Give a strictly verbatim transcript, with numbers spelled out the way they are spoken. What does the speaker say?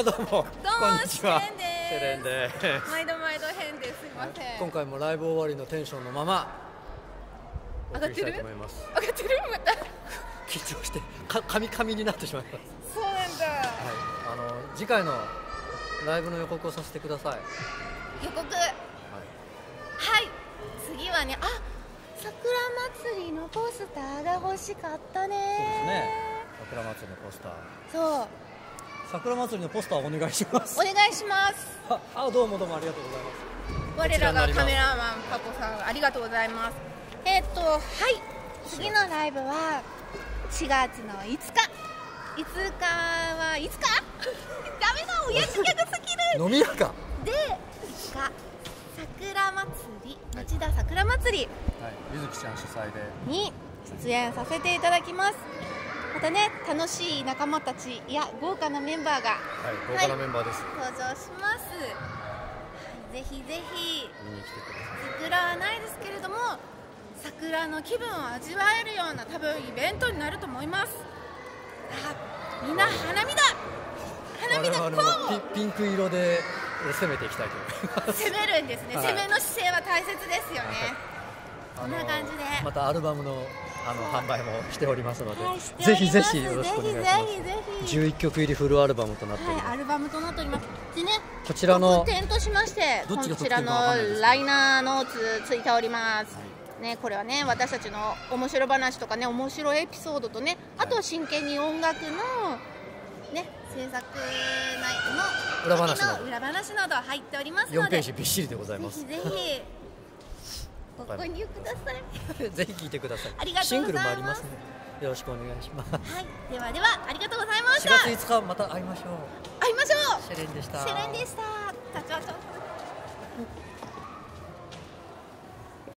あ、どうも。どうも。こんにちは。セレンです。毎度毎度変です。すみません。今回もライブ終わりのテンションのまま。上がってる。上がってる、また。緊張して、か、かみかみになってしまいます。そうなんだ。はい、あの、次回のライブの予告をさせてください。予告。はい。はい。次はね、あ、桜祭りのポスターが欲しかったね。そうですね。桜祭りのポスター。そう。桜祭りのポスターお願いします。お願いします。あ、あ、どうもどうもありがとうございます。我らがカメラマンパコさん、ありがとうございます。えっと、はい、次のライブはしがつのいつか。いつかはいつか？ダメだ、親父ギャグすぎる。飲み屋か。で、が桜祭り、町田桜祭り。はい、ゆずきちゃん主催で。に出演させていただきます。またね、楽しい仲間たちや豪華なメンバーが、はい、はい、豪華なメンバーです登場します。はい、ぜひぜひ見に来てください。桜はないですけれども、桜の気分を味わえるような多分イベントになると思います。あ、みんな花見だ、花見だ、こうピンク色で攻めていきたいと思います。攻めるんですね、はい、攻めの姿勢は大切ですよね。こんな感じでまたアルバムのあの販売もしておりますので、はい、ぜひぜひよろしくお願いします。十一曲入りフルアルバムとなっております。はい、アルバムとなっております。でね、こちらの特典としまして、こちらのライナーノーツついております。はい、ね、これはね、私たちの面白話とかね、面白エピソードとね、あと真剣に音楽のね、制作内の裏話など裏話など入っておりますので、四ページびっしりでございます。ぜひぜひ。ご購入ください。ぜひ聞いてください。ありがとうございます。シングルもありますね。よろしくお願いします。はい、ではではありがとうございました。しがついつかまた会いましょう。会いましょう。シェレンでした。シェレンでした。社長。